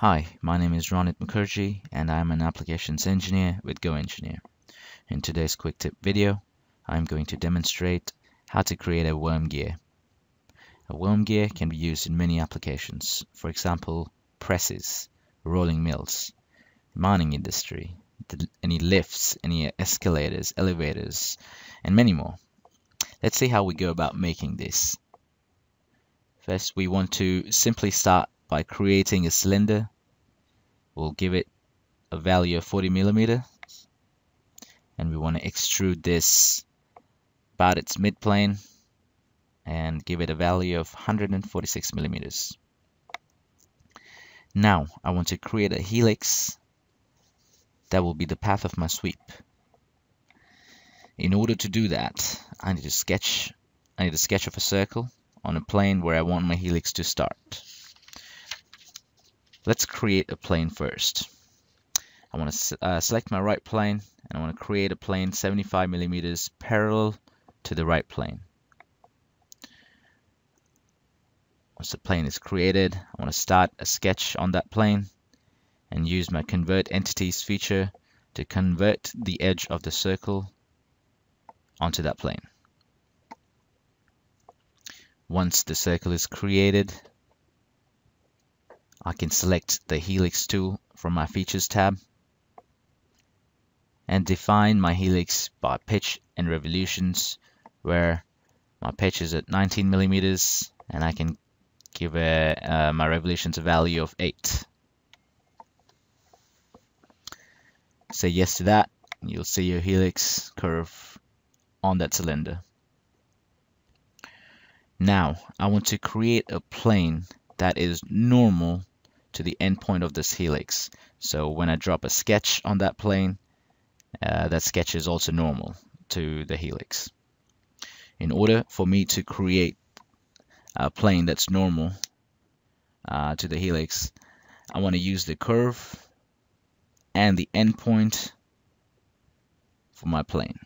Hi, my name is Ronit Mukherjee and I'm an applications engineer with GoEngineer. In today's quick tip video, I'm going to demonstrate how to create a worm gear. A worm gear can be used in many applications, for example, presses, rolling mills, mining industry, any lifts, any escalators, elevators, and many more. Let's see how we go about making this. First, we want to simply start by creating a cylinder. We'll give it a value of 40 mm, and we want to extrude this about its midplane and give it a value of 146 mm. Now I want to create a helix that will be the path of my sweep. In order to do that, I need a sketch of a circle on a plane where I want my helix to start. Let's create a plane first. I want to select my right plane, and I want to create a plane 75 mm parallel to the right plane. Once the plane is created, I want to start a sketch on that plane and use my Convert Entities feature to convert the edge of the circle onto that plane. Once the circle is created, I can select the helix tool from my Features tab and define my helix by pitch and revolutions, where my pitch is at 19 mm, and I can give my revolutions a value of 8. Say yes to that, and you'll see your helix curve on that cylinder. Now I want to create a plane that is normal to the endpoint of this helix. So when I drop a sketch on that plane, that sketch is also normal to the helix. In order for me to create a plane that's normal to the helix, I want to use the curve and the endpoint for my plane.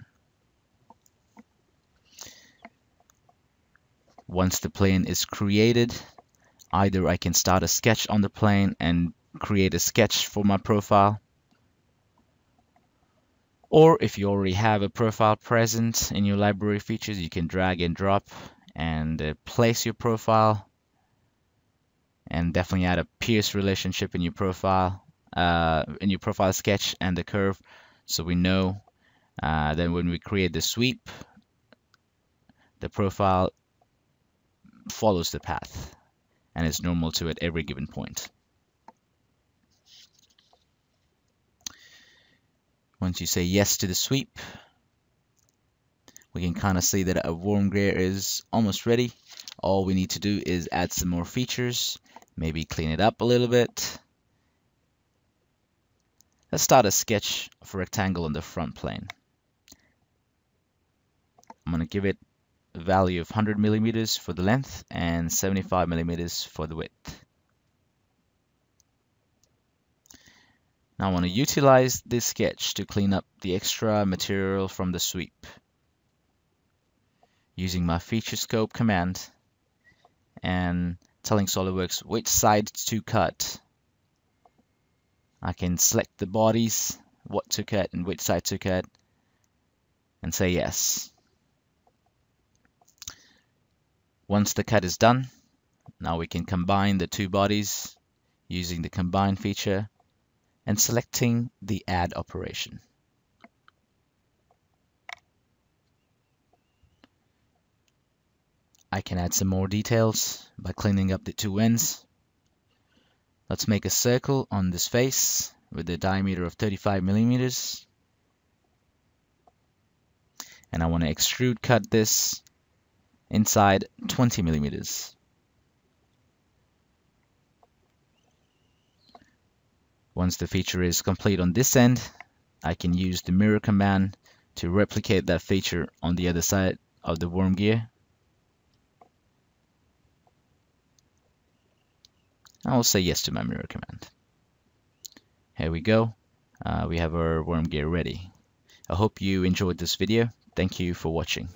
Once the plane is created, either I can start a sketch on the plane and create a sketch for my profile, or if you already have a profile present in your library features, you can drag and drop and place your profile, and definitely add a Pierce relationship in your profile sketch and the curve, so we know that when we create the sweep, the profile follows the path and is normal to at every given point. Once you say yes to the sweep, we can kind of see that our worm gear is almost ready. All we need to do is add some more features, maybe clean it up a little bit. Let's start a sketch of a rectangle on the front plane. I'm going to give it a value of 100 mm for the length and 75 mm for the width. Now I want to utilize this sketch to clean up the extra material from the sweep. Using my feature scope command and telling SOLIDWORKS which side to cut, I can select the bodies, what to cut and which side to cut, and say yes. Once the cut is done, now we can combine the two bodies using the combine feature and selecting the add operation. I can add some more details by cleaning up the two ends. Let's make a circle on this face with a diameter of 35 mm, and I want to extrude cut this inside 20 mm. Once the feature is complete on this end, I can use the mirror command to replicate that feature on the other side of the worm gear. I will say yes to my mirror command. Here we go. We have our worm gear ready. I hope you enjoyed this video. Thank you for watching.